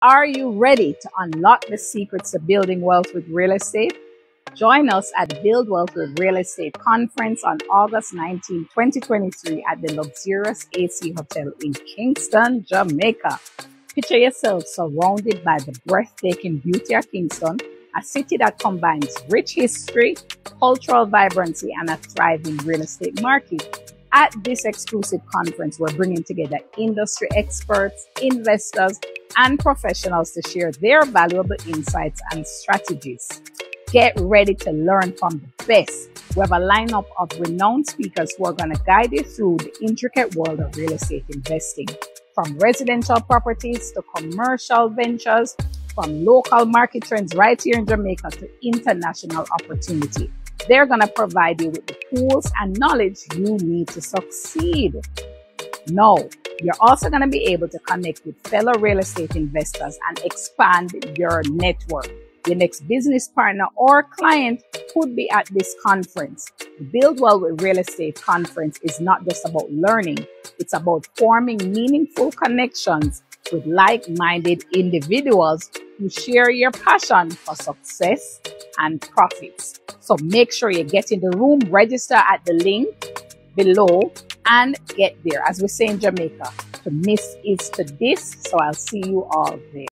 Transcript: Are you ready to unlock the secrets to building wealth with real estate? Join us at Build Wealth with Real Estate Conference on August 19, 2023 at the luxurious AC Hotel in Kingston, Jamaica. Picture yourself surrounded by the breathtaking beauty of Kingston, a city that combines rich history, cultural vibrancy, and a thriving real estate market. At this exclusive conference, we're bringing together industry experts, investors, and professionals to share their valuable insights and strategies. Get ready to learn from the best. We have a lineup of renowned speakers who are going to guide you through the intricate world of real estate investing. From residential properties to commercial ventures, from local market trends right here in Jamaica to international opportunity. They're going to provide you with the tools and knowledge you need to succeed. Now, you're also going to be able to connect with fellow real estate investors and expand your network. Your next business partner or client could be at this conference. The Build Wealth with Real Estate Conference is not just about learning. It's about forming meaningful connections with like-minded individuals who share your passion for success and profits. So make sure you get in the room, register at the link below, and get there. As we say in Jamaica, to miss is to this, so I'll see you all there.